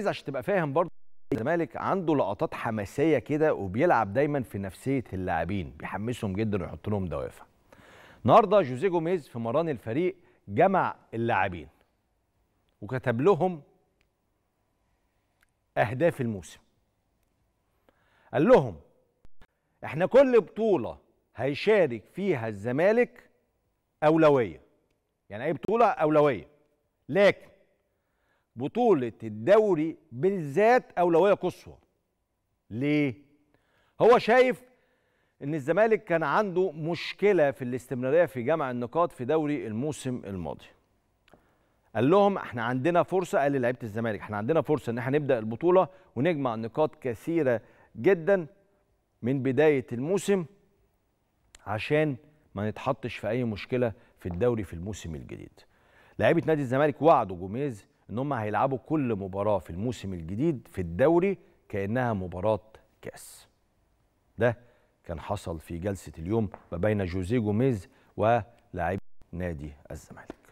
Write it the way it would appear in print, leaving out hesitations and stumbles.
عشان تبقى فاهم برضه الزمالك عنده لقطات حماسيه كده وبيلعب دايما في نفسيه اللاعبين، بيحمسهم جدا ويحط لهم دوافع. النهارده جوزيه جوميز في مران الفريق جمع اللاعبين وكتب لهم اهداف الموسم. قال لهم احنا كل بطوله هيشارك فيها الزمالك اولويه، يعني اي بطوله اولويه، لكن بطولة الدوري بالذات أولوية قصوى. ليه؟ هو شايف إن الزمالك كان عنده مشكلة في الاستمرارية في جمع النقاط في دوري الموسم الماضي. قال لهم احنا عندنا فرصة، قال لعيبة الزمالك احنا عندنا فرصة إن احنا نبدأ البطولة ونجمع نقاط كثيرة جدا من بداية الموسم عشان ما نتحطش في أي مشكلة في الدوري في الموسم الجديد. لعيبة نادي الزمالك وعدوا جوميز إن هم هيلعبوا كل مباراة في الموسم الجديد في الدوري كأنها مباراة كأس. ده كان حصل في جلسة اليوم ما بين جوزيه جوميز ولاعبي نادي الزمالك.